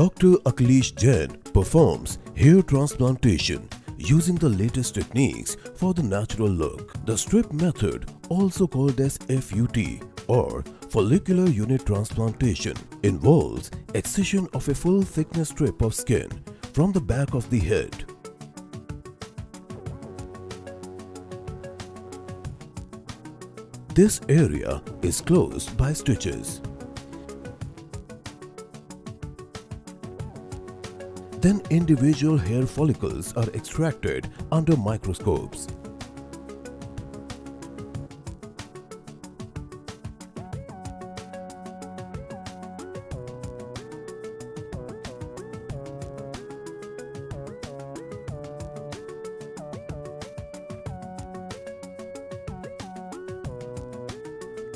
Dr. Aklish Jain performs hair transplantation using the latest techniques for the natural look. The strip method, also called as FUT or follicular unit transplantation, involves excision of a full thickness strip of skin from the back of the head. This area is closed by stitches. Then individual hair follicles are extracted under microscopes.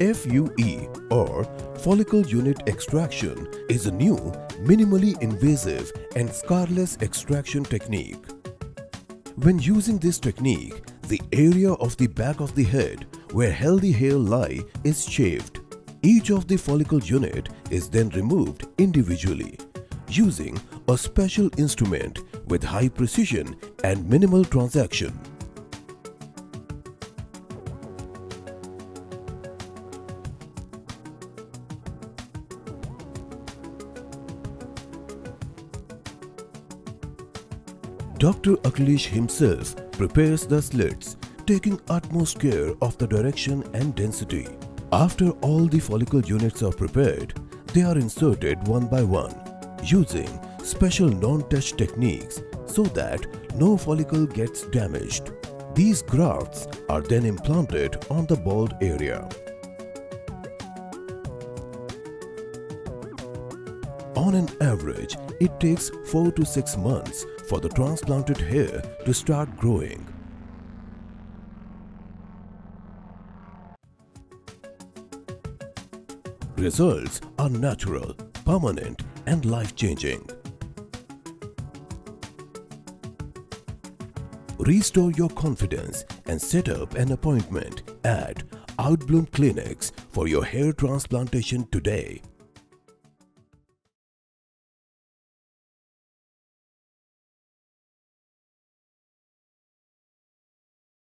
FUE or follicle unit extraction is a new, minimally invasive and scarless extraction technique. When using this technique, the area of the back of the head where healthy hair lie is shaved. Each of the follicle unit is then removed individually using a special instrument with high precision and minimal transaction. Dr. Aklish himself prepares the slits, taking utmost care of the direction and density. After all the follicle units are prepared, they are inserted one by one using special non-touch techniques so that no follicle gets damaged. These grafts are then implanted on the bald area. On an average, it takes 4 to 6 months for the transplanted hair to start growing. Results are natural, permanent and life-changing. Restore your confidence and set up an appointment at Outbloom Clinics for your hair transplantation today.